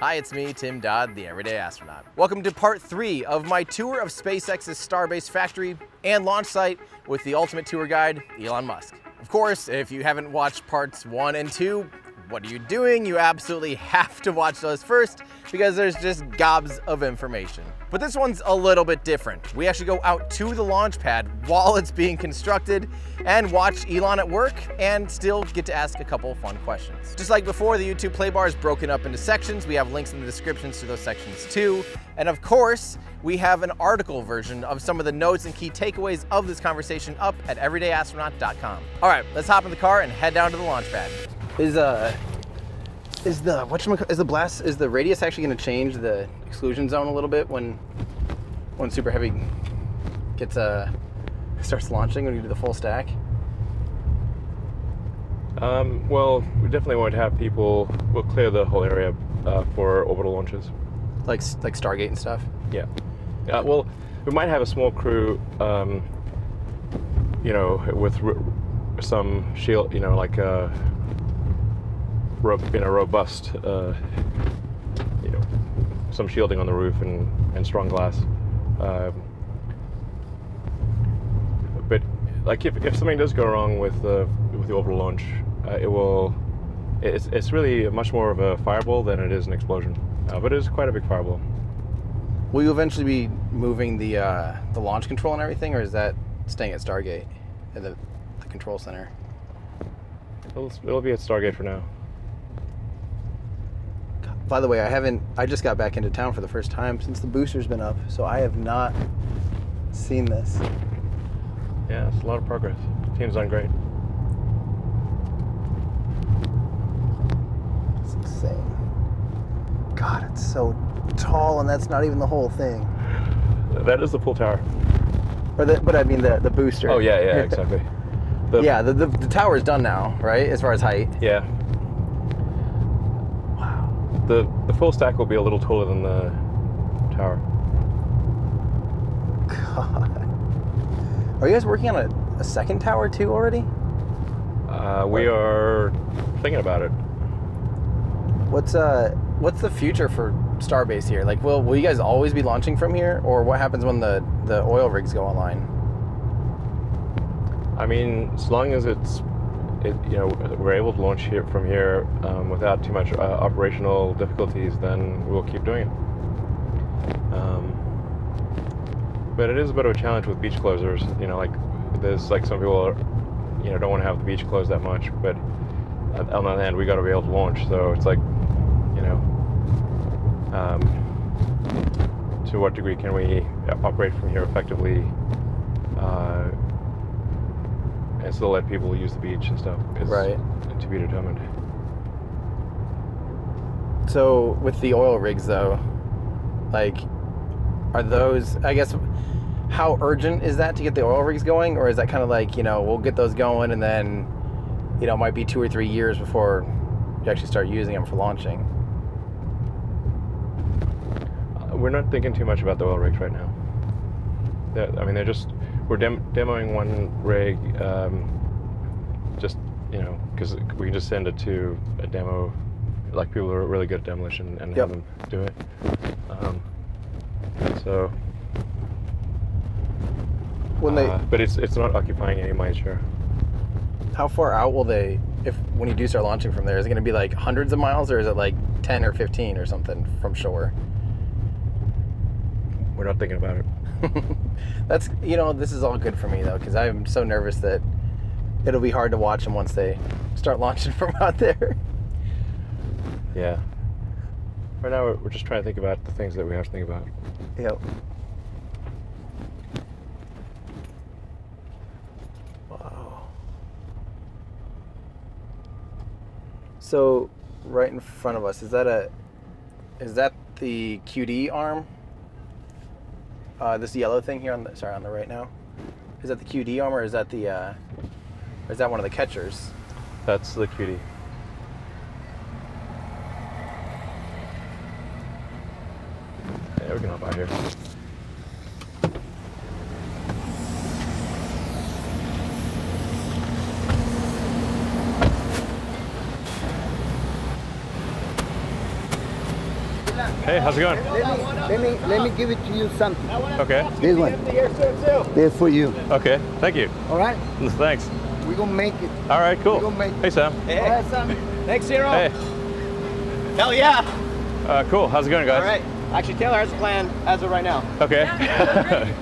Hi, it's me, Tim Dodd, the Everyday Astronaut. Welcome to part 3 of my tour of SpaceX's Starbase factory and launch site with the ultimate tour guide, Elon Musk. Of course, if you haven't watched parts 1 and 2, what are you doing? You absolutely have to watch those first because there's just gobs of information. But this one's a little bit different. We actually go out to the launch pad while it's being constructed and watch Elon at work and still get to ask a couple of fun questions. Just like before, the YouTube play bar is broken up into sections. We have links in the descriptions to those sections too. And of course, we have an article version of some of the notes and key takeaways of this conversation up at everydayastronaut.com. All right, let's hop in the car and head down to the launch pad. Is the radius actually going to change the exclusion zone a little bit when Super Heavy gets starts launching when you do the full stack? Well, we definitely won't have people. We'll clear the whole area for orbital launches, like Stargate and stuff. Yeah. Well, we might have a small crew, with some shield, robust, some shielding on the roof and strong glass. But like if something does go wrong with the orbital launch, it's really much more of a fireball than it is an explosion. But it is quite a big fireball. Will you eventually be moving the launch control and everything, or is that staying at Stargate at the control center? It'll be at Stargate for now. By the way, I just got back into town for the first time since the booster's been up, so I have not seen this. Yeah, it's a lot of progress. The team's done great. It's insane. God, it's so tall, and that's not even the whole thing. That is the pool tower. But I mean the booster. Oh, yeah, exactly. The tower is done now, right, as far as height? Yeah. The full stack will be a little taller than the tower. God. Are you guys working on a second tower too already? We are thinking about it. What's the future for Starbase here? Like, will you guys always be launching from here, or what happens when the oil rigs go online? I mean, as long as we're able to launch here from here without too much operational difficulties, then we'll keep doing it. But it is a bit of a challenge with beach closers. Some people don't want to have the beach closed that much, but on the other hand, we got to be able to launch. So it's to what degree can we operate from here effectively? And still let people use the beach and stuff. Right. To be determined. So with the oil rigs though, are those, I guess, how urgent is that to get the oil rigs going? Or is that kind of we'll get those going and then, it might be 2 or 3 years before you actually start using them for launching? We're not thinking too much about the oil rigs right now. They're just... We're demoing one rig, because we can just send it to a demo, people who are really good at demolition and have them do it. But it's not occupying any major. How far out will they, when you do start launching from there, is it going to be hundreds of miles, or is it 10 or 15 or something from shore? We're not thinking about it. That's this is all good for me though, because I'm so nervous that it'll be hard to watch them once they start launching from out there. Yeah. Right now we're just trying to think about the things that we have to think about. Yep. Wow. So right in front of us, is that the QD arm? This yellow thing here on the right now, is that the QD arm, or is that is that one of the catchers? That's the QD. Yeah, we can hop out here. Hey, how's it going? Let me give it to you something. Okay. This one. This for you. Okay. Thank you. All right. Thanks. We're gonna make it. All right. Cool. Hey, Sam. Hey, all right, Sam. Thanks, Zero. Hey. Hell yeah. Cool. How's it going, guys? All right. Actually, Taylor has a plan as of right now. Okay. Yeah,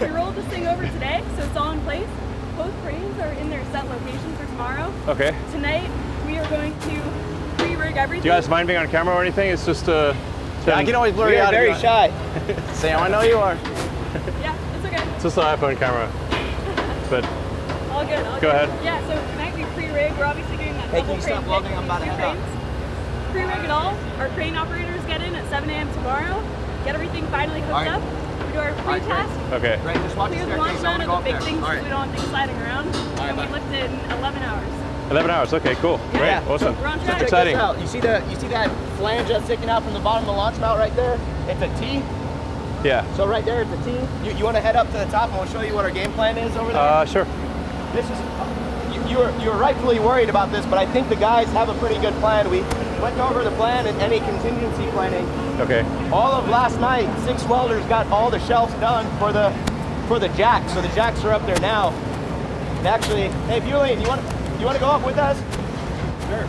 we rolled this thing over today, so it's all in place. Both cranes are in their set location for tomorrow. Okay. Tonight, we are going to pre-rig everything. Do you guys mind being on camera or anything? It's just a... Yeah, I can always blur you out. You're very shy. Sam, I know you are. Yeah, it's okay. It's just an iPhone camera. But... All good, all good. Go ahead. Yeah, so tonight we pre-rig. We're obviously doing that double crane. Hey, can you stop vlogging? I'm about to head out. Pre-rig it all. Our crane operators get in at 7 a.m. tomorrow. Get everything finally hooked up. We do our pre-test. Okay. Great. Just watch the launch zone of the big things because we don't want things sliding around. And we lift it in 11 hours. 11 hours. Okay. Cool. Great. Awesome. We're on track. Exciting. You see the that flange that's sticking out from the bottom of the launch mount right there? It's a T. Yeah. So right there, it's a T. You want to head up to the top, and we'll show you what our game plan is over there. Sure. This is. You were rightfully worried about this, but I think the guys have a pretty good plan. We went over the plan and any contingency planning. Okay. All of last night, 6 welders got all the shelves done for the jacks. So the jacks are up there now. And actually, hey Bulian, you want to go up with us? Sure.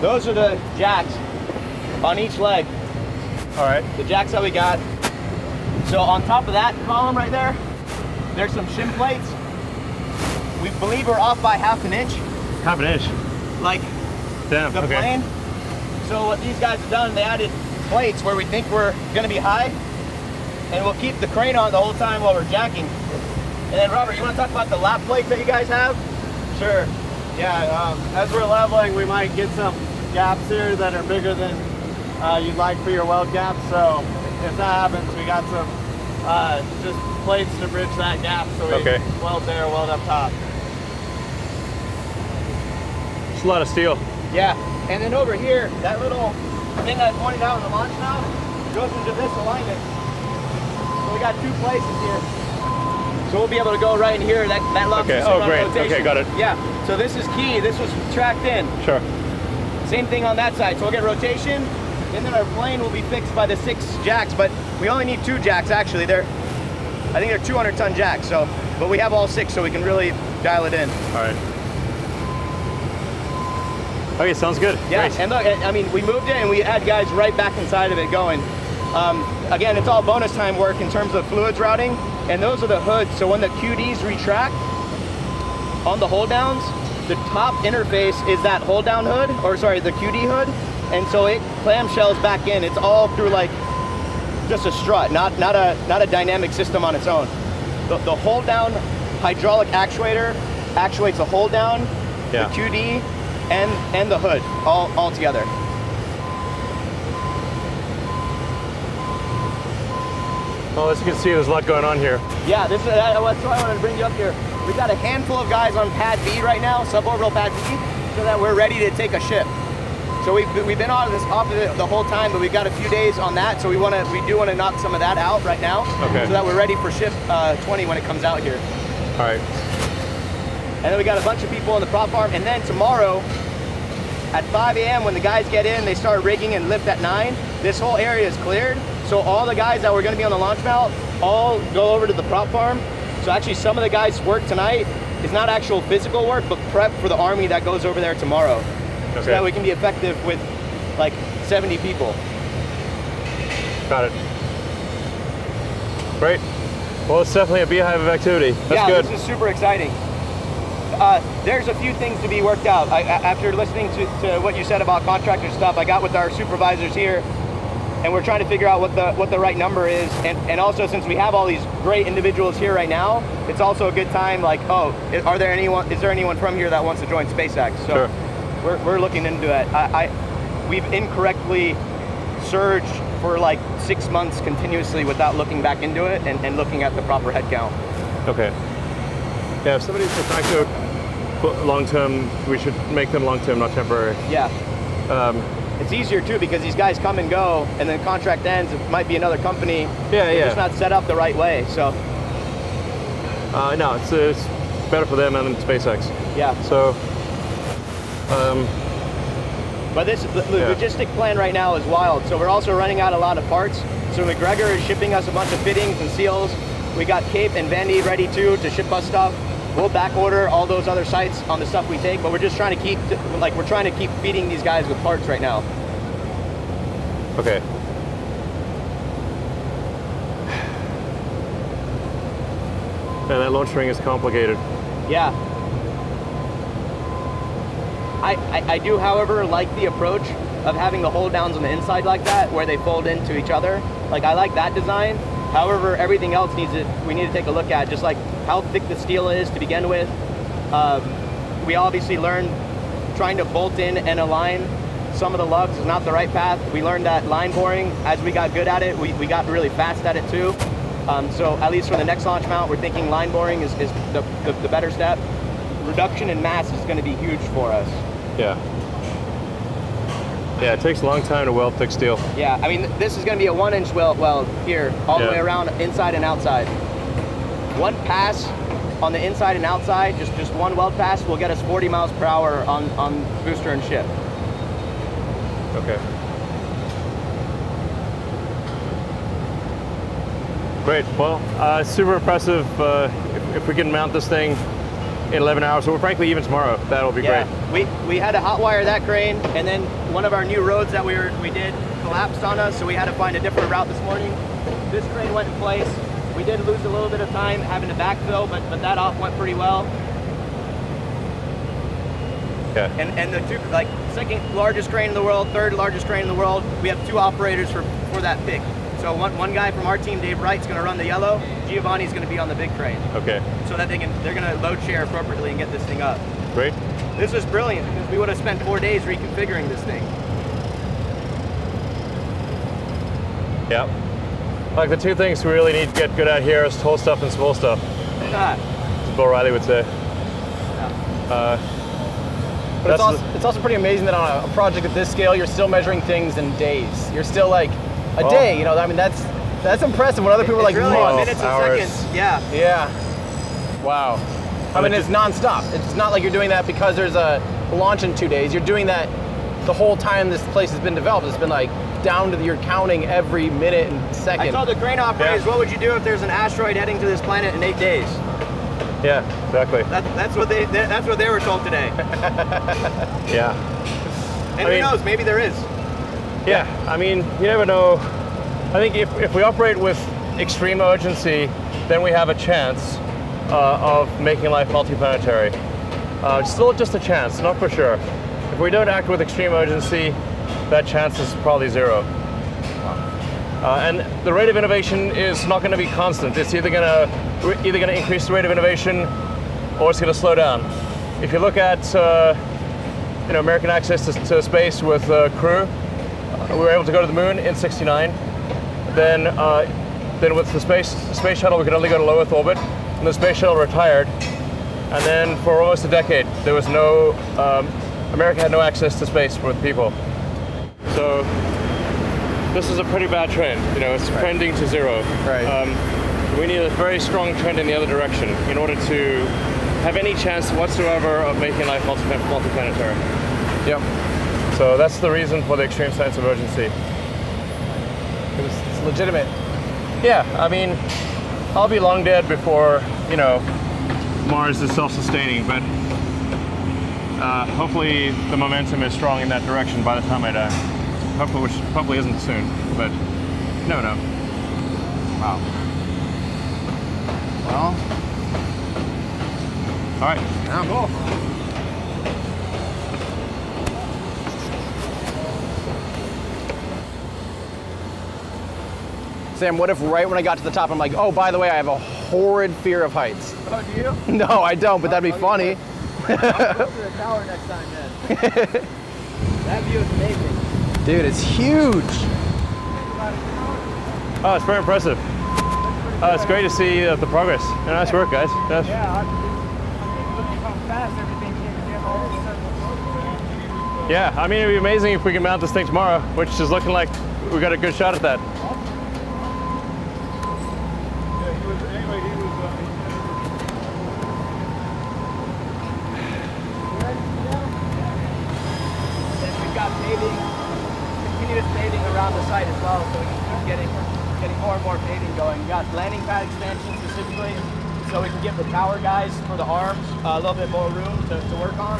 Those are the jacks on each leg. All right. The jacks that we got. So on top of that column right there, there's some shim plates. We believe we're off by half an inch. Half an inch? Like damn, the plane. So what these guys have done, they added plates where we think we're gonna be high, and we'll keep the crane on the whole time while we're jacking. And then Robert, you wanna talk about the lap plates that you guys have? Sure. Yeah, as we're leveling, we might get some gaps here that are bigger than you'd like for your weld gaps. So if that happens, we got some just plates to bridge that gap so we can weld there, weld up top. It's a lot of steel. Yeah, and then over here, that little thing I pointed out in the launch now goes into this alignment. So we got 2 places here. So we'll be able to go right in here. That locks us in on rotation. Great. Okay, got it. Yeah. So this is key. This was tracked in. Sure. Same thing on that side. So we'll get rotation, and then our plane will be fixed by the 6 jacks. But we only need 2 jacks actually. I think they're 200-ton jacks. So, but we have all 6, so we can really dial it in. All right. Okay, sounds good. Yeah. Great. And look, I mean, we moved it, and we had guys right back inside of it going. Again, it's all bonus time work in terms of fluids routing, and those are the hoods. So when the QDs retract on the hold downs, the top interface is that hold down hood, or sorry, the QD hood, and so it clamshells back in. It's all through like just a strut, not a dynamic system on its own. The hold down hydraulic actuator actuates the hold down, the QD, and the hood all together. Well, as you can see, there's a lot going on here. Yeah, this is, that's why I wanted to bring you up here. We've got a handful of guys on pad B right now, suborbital pad B, so that we're ready to take a ship. So we've been on this off of it the whole time, but we've got a few days on that, so we do want to knock some of that out right now, so that we're ready for ship 20 when it comes out here. All right. And then we got a bunch of people on the prop farm, and then tomorrow at 5 a.m. when the guys get in, they start rigging and lift at 9. This whole area is cleared. So all the guys that were going to be on the launch mount all go over to the prop farm. So actually some of the guys' work tonight is not actual physical work, but prep for the army that goes over there tomorrow. So that we can be effective with like 70 people. Got it. Great. Well, it's definitely a beehive of activity. That's good. This is super exciting. There's a few things to be worked out. After listening to what you said about contractor stuff, I got with our supervisors here, and we're trying to figure out what the right number is, and also since we have all these great individuals here right now, it's also a good time. Like, oh, is there anyone from here that wants to join SpaceX? So we're looking into that. We've incorrectly surged for like 6 months continuously without looking back into it and looking at the proper head count. Okay. Yeah, if somebody's de facto long-term, we should make them long-term, not temporary. Yeah. It's easier too because these guys come and go, and then the contract ends. It might be another company. Yeah, They're just not set up the right way. So. No, it's better for them and SpaceX. Yeah. So. But this logistic plan right now is wild. So we're also running out a lot of parts. So McGregor is shipping us a bunch of fittings and seals. We got Cape and Vandy ready too to ship us stuff. We'll back order all those other sites on the stuff we take, but we're just trying to keep, like, we're trying to keep feeding these guys with parts right now. Okay. And that launch ring is complicated. Yeah. I do, however, like the approach of having the hold downs on the inside like that, where they fold into each other. Like, I like that design. However, everything else we need to take a look at, just like how thick the steel is to begin with. We obviously learned trying to bolt in and align some of the lugs is not the right path. We learned that line boring, as we got good at it, we got really fast at it too. So at least for the next launch mount, we're thinking line boring is the better step. Reduction in mass is going to be huge for us. Yeah. Yeah, it takes a long time to weld thick steel. Yeah, I mean, this is going to be a 1-inch weld here, all the way around, inside and outside. One pass on the inside and outside, just one weld pass, will get us 40 miles per hour on booster and ship. Okay. Great. Well, super impressive. If we can mount this thing in 11 hours, or frankly even tomorrow, that'll be great. We had to hotwire that crane, and then one of our new roads that we did collapsed on us, so we had to find a different route this morning. This crane went in place. We did lose a little bit of time having to backfill, but that off went pretty well. Yeah. And the two, like, second largest crane in the world, third largest crane in the world. We have two operators for that pick. So one guy from our team, Dave Wright's going to run the yellow. Giovanni's going to be on the big crane. Okay. So that they're going to load share appropriately and get this thing up. Great. This is brilliant because we would have spent 4 days reconfiguring this thing. Yep. Like, the two things we really need to get good at here is whole stuff and small stuff. As Bill Riley would say. Yeah. But it's also pretty amazing that on a project of this scale, you're still measuring things in days. You're still like a day, you know. I mean, that's impressive. When other people are like really months, minutes and hours, seconds. Yeah. Yeah. Wow. I mean, it's nonstop. It's not like you're doing that because there's a launch in 2 days. You're doing that the whole time this place has been developed. It's been like down to you're counting every minute and second. I told the crane operators, what would you do if there's an asteroid heading to this planet in 8 days? Yeah, exactly. That's what they were told today. Yeah. And who knows? Maybe there is. Yeah. I mean, you never know. I think if we operate with extreme urgency, then we have a chance of making life multiplanetary. Still just a chance, not for sure. If we don't act with extreme urgency, that chance is probably zero. And the rate of innovation is not going to be constant. It's either going to increase the rate of innovation, or it's going to slow down. If you look at American access to space with Crew, we were able to go to the moon in '69. Then with the space shuttle, we could only go to low Earth orbit, and the space shuttle retired. And then for almost a decade, there was no America had no access to space with people. So this is a pretty bad trend, you know, it's trending to zero. Right. We need a very strong trend in the other direction in order to have any chance whatsoever of making life multiplanetary. Yep. So that's the reason for the extreme sense of urgency. It's legitimate. Yeah, I mean, I'll be long dead before, you know, Mars is self-sustaining, but hopefully the momentum is strong in that direction by the time I die. Hopefully, which probably isn't soon, but no. Wow. Well. All right. Yeah, cool. Sam, what if right when I got to the top, I'm like, oh, by the way, I have a horrid fear of heights? Oh, do you? No, I don't, but that'd be funny. I'll go to the tower next time, then. That view is amazing. Dude, it's huge. Oh, it's very impressive. It's great to see the progress. Nice work, guys. Yeah, looking how fast everything came together all of a sudden. Yeah, I mean, it'd be amazing if we can mount this thing tomorrow, which is looking like we got a good shot at that. Landing pad expansion specifically, so we can give the tower guys for the arms a little bit more room to work on.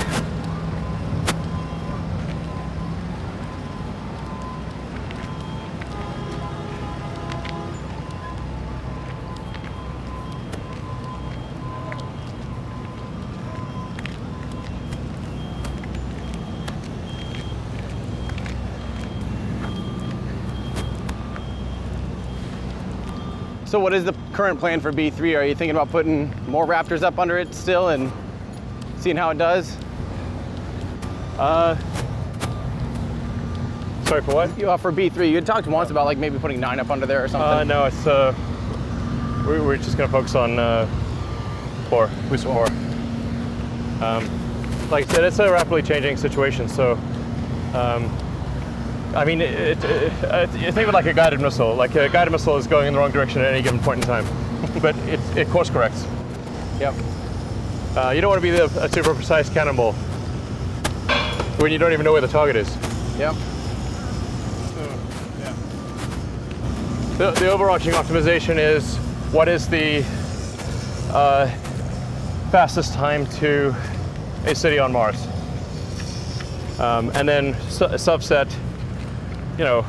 So what is the current plan for B3? Are you thinking about putting more Raptors up under it still and seeing how it does? Sorry, for what? You offer B3. You had talked once about like maybe putting 9 up under there or something. No, it's we're just gonna focus on 4. We saw 4. Like I said, it's a rapidly changing situation. So, I mean, think of it like a guided missile. Like a guided missile is going in the wrong direction at any given point in time, but it course corrects. Yep. You don't want to be a super precise cannonball when you don't even know where the target is. Yep. So, yeah. The overarching optimization is what is the fastest time to a city on Mars, and then subset. You know,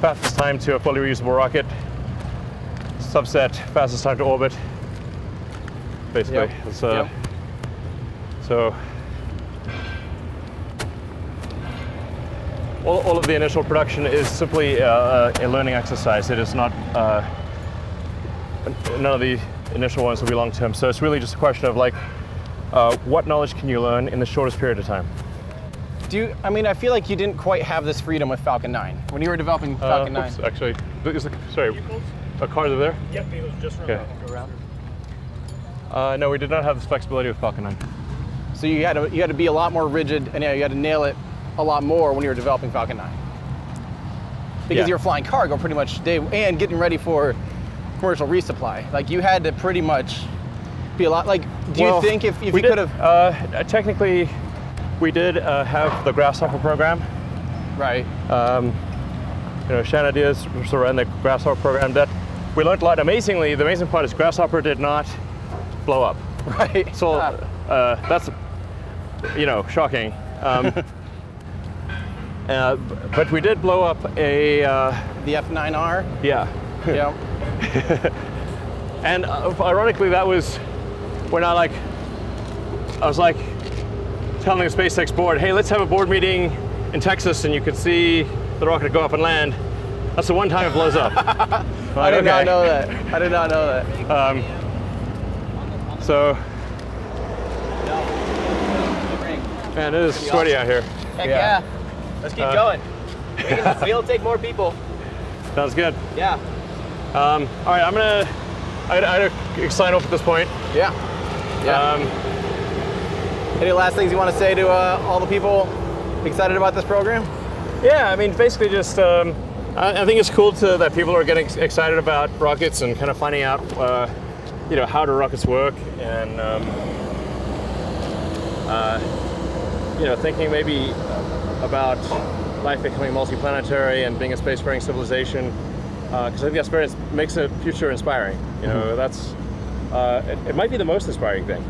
fastest time to a fully reusable rocket, subset fastest time to orbit, basically. Yep. It's, so all of the initial production is simply a learning exercise. It is not, none of the initial ones will be long-term. So it's really just a question of like, what knowledge can you learn in the shortest period of time? I mean, I feel like you didn't quite have this freedom with Falcon 9. When you were developing Falcon 9. Oops, actually, sorry, a car over there? Yep, it was just around. No, we did not have this flexibility with Falcon 9. So you had to be a lot more rigid, and you had to nail it a lot more when you were developing Falcon 9. Because you were flying cargo pretty much day, and getting ready for commercial resupply. Like, you had to pretty much be a lot, like, you think if you could have... technically, we did have the Grasshopper program. Right. You know, Shannon Diaz ran the Grasshopper program. That we learned a lot. Amazingly, the amazing part is Grasshopper did not blow up. Right. So that's, you know, shocking. But we did blow up a... the F9R? Yeah. Yeah. And ironically, that was when I was like, telling the SpaceX board, hey, let's have a board meeting in Texas and you can see the rocket go up and land. That's the one time it blows up. I did not know that. I did not know that. Man, it is sweaty out here. Heck yeah. Let's keep going. We'll take more people. Sounds good. Yeah. All right, I gotta sign off at this point. Yeah. Yeah. Any last things you want to say to all the people excited about this program? Yeah, I mean, basically just, I think it's cool that people are getting excited about rockets and kind of finding out, you know, how do rockets work, and, you know, thinking maybe about life becoming multi-planetary and being a spacefaring civilization, because I think that's makes the future inspiring. You know, that's, it might be the most inspiring thing.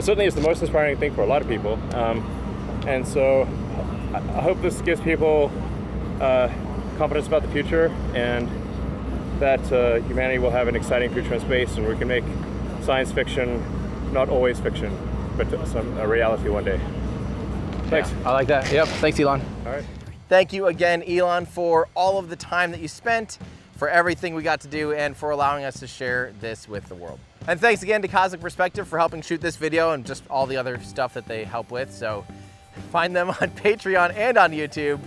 It certainly is the most inspiring thing for a lot of people, and so I hope this gives people confidence about the future, and that humanity will have an exciting future in space, and we can make science fiction not always fiction, but a reality one day. Thanks. Yeah, I like that. Yep. Thanks, Elon. All right. Thank you again, Elon, for all of the time that you spent, for everything we got to do, and for allowing us to share this with the world. And thanks again to Cosmic Perspective for helping shoot this video and just all the other stuff that they help with. So find them on Patreon and on YouTube.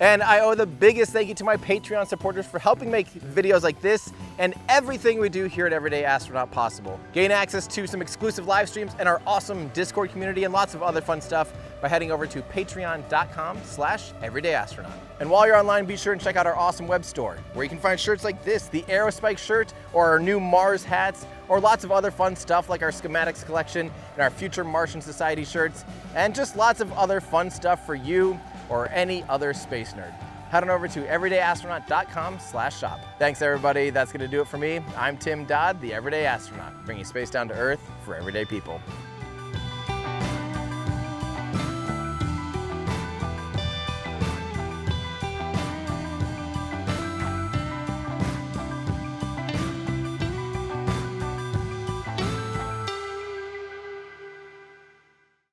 And I owe the biggest thank you to my Patreon supporters for helping make videos like this and everything we do here at Everyday Astronaut possible. Gain access to some exclusive live streams and our awesome Discord community and lots of other fun stuff by heading over to patreon.com/everydayastronaut. And while you're online, be sure and check out our awesome web store where you can find shirts like this, the Aerospike shirt, or our new Mars hats, or lots of other fun stuff like our schematics collection and our Future Martian Society shirts, and just lots of other fun stuff for you or any other space nerd. Head on over to everydayastronaut.com/shop. Thanks everybody, that's gonna do it for me. I'm Tim Dodd, the Everyday Astronaut, bringing space down to Earth for everyday people.